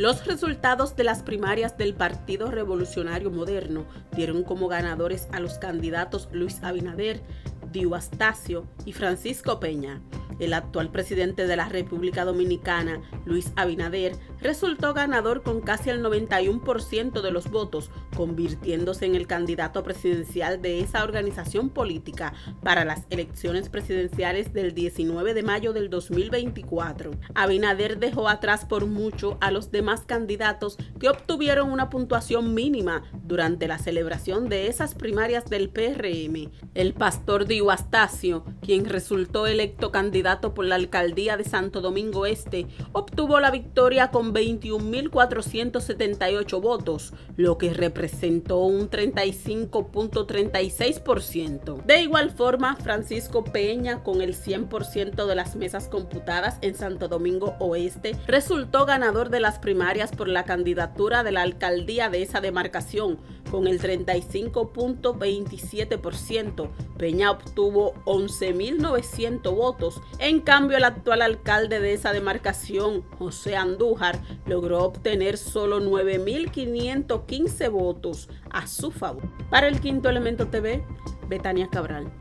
Los resultados de las primarias del Partido Revolucionario Moderno dieron como ganadores a los candidatos Luis Abinader, Diuastacio y Francisco Peña. El actual presidente de la República Dominicana, Luis Abinader, resultó ganador con casi el 91% de los votos, convirtiéndose en el candidato presidencial de esa organización política para las elecciones presidenciales del 19 de mayo del 2024. Abinader dejó atrás por mucho a los demás candidatos que obtuvieron una puntuación mínima durante la celebración de esas primarias del PRM. El pastor Diuastacio, quien resultó electo candidato por la alcaldía de Santo Domingo Este, obtuvo la victoria con 21.478 votos, lo que representó un 35.36%. De igual forma, Francisco Peña, con el 100% de las mesas computadas en Santo Domingo Oeste, resultó ganador de las primarias por la candidatura de la alcaldía de esa demarcación, con el 35.27%. Peña obtuvo 11.900 votos. En cambio, el actual alcalde de esa demarcación, José Andújar, logró obtener solo 9.515 votos a su favor. Para El Quinto Elemento TV, Betania Cabral.